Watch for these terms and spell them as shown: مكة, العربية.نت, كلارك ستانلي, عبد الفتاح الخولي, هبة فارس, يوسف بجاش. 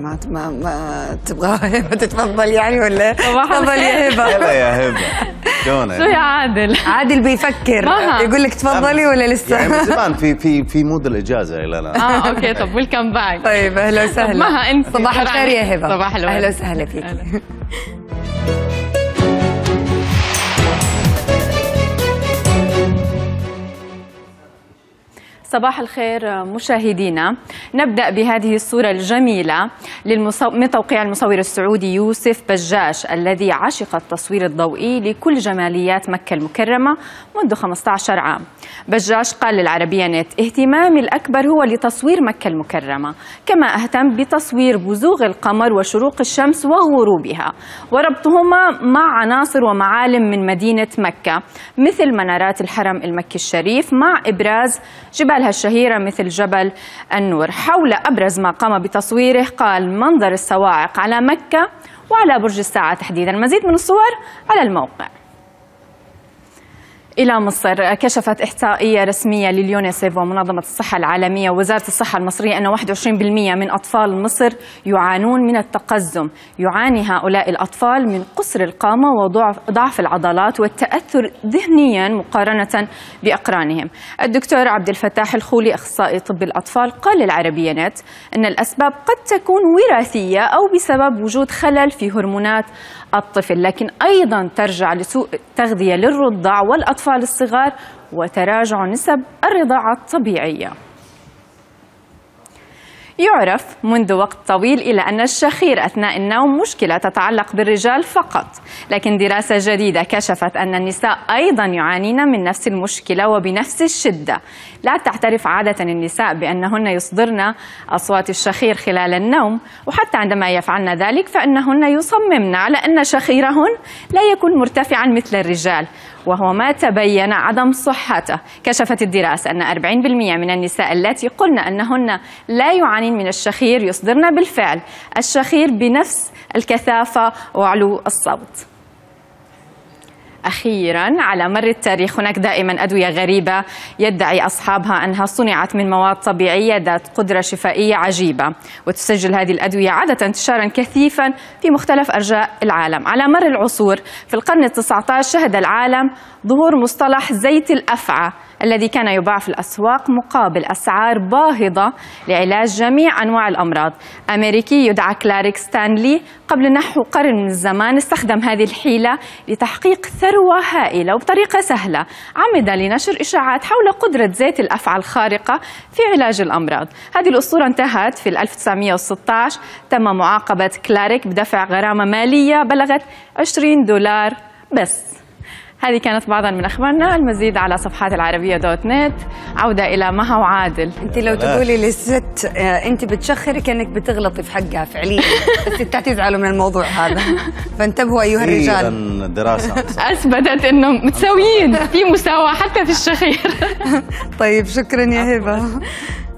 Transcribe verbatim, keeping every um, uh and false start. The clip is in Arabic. ما ما, ما تبغاها هبه تتفضل يعني ولا تفضل يا هبه؟ لا يا هبه شلون شو يا عادل؟ عادل بيفكر يقول لك تفضلي ولا لسه؟ يعني من زمان في في في مود الاجازه لا لا اه اوكي طب ويلكم باك. طيب اهلا وسهلا. مها انت صباح الخير يا هبه. صباح الورد. اهلا وسهلا فيك. صباح الخير مشاهدينا، نبدأ بهذه الصورة الجميلة من توقيع المصور السعودي يوسف بجاش الذي عشق التصوير الضوئي لكل جماليات مكة المكرمة منذ خمسة عشر عام. بجاش قال للعربية نت: اهتمامي الأكبر هو لتصوير مكة المكرمة، كما أهتم بتصوير بزوغ القمر وشروق الشمس وغروبها وربطهما مع عناصر ومعالم من مدينة مكة مثل منارات الحرم المكي الشريف مع إبراز جبال الشهيرة مثل جبل النور. حول أبرز ما قام بتصويره قال: منظر الصواعق على مكة وعلى برج الساعة تحديدا. المزيد من الصور على الموقع. إلى مصر، كشفت إحصائية رسمية لليونيسف ومنظمة الصحة العالمية ووزارة الصحة المصرية أن واحد وعشرين بالمئة من أطفال مصر يعانون من التقزم. يعاني هؤلاء الأطفال من قصر القامة وضعف العضلات والتأثر ذهنيا مقارنة بأقرانهم. الدكتور عبد الفتاح الخولي أخصائي طب الأطفال قال للعربية نت أن الأسباب قد تكون وراثية أو بسبب وجود خلل في هرمونات الطفل، لكن أيضا ترجع لسوء التغذية للرضع والأطفال الصغار وتراجع نسب الرضاعة الطبيعية. يعرف منذ وقت طويل إلى أن الشخير أثناء النوم مشكلة تتعلق بالرجال فقط، لكن دراسة جديدة كشفت أن النساء أيضا يعانين من نفس المشكلة وبنفس الشدة. لا تعترف عادة النساء بأنهن يصدرن أصوات الشخير خلال النوم، وحتى عندما يفعلن ذلك فإنهن يصممن على أن شخيرهن لا يكون مرتفعا مثل الرجال، وهو ما تبين عدم صحته. كشفت الدراسة أن أربعين بالمئة من النساء التي قلن أنهن لا يعانين من الشخير يصدرن بالفعل الشخير بنفس الكثافة وعلو الصوت. أخيرا، على مر التاريخ هناك دائما أدوية غريبة يدعي أصحابها أنها صنعت من مواد طبيعية ذات قدرة شفائية عجيبة، وتسجل هذه الأدوية عادة انتشارا كثيفا في مختلف أرجاء العالم. على مر العصور في القرن التاسع عشر شهد العالم ظهور مصطلح زيت الأفعى الذي كان يباع في الأسواق مقابل أسعار باهظة لعلاج جميع أنواع الأمراض. أمريكي يدعى كلارك ستانلي قبل نحو قرن من الزمان استخدم هذه الحيلة لتحقيق ثروة هائلة وبطريقة سهلة، عمدا لنشر إشاعات حول قدرة زيت الأفعى الخارقة في علاج الأمراض. هذه الأسطورة انتهت في ألف وتسعمئة وستة عشر، تم معاقبة كلارك بدفع غرامة مالية بلغت عشرين دولار بس. هذه كانت بعضا من أخبارنا، المزيد على صفحات العربية دوت نت. عودة إلى مها وعادل. أنت لو تقولي للست أنت بتشخري كأنك بتغلطي في حقها فعليا، الستات يزعلوا من الموضوع هذا، فانتبهوا أيها الرجال. دراسة أثبتت أنه متساويين في مساواة حتى في الشخير. طيب شكرا يا هبة.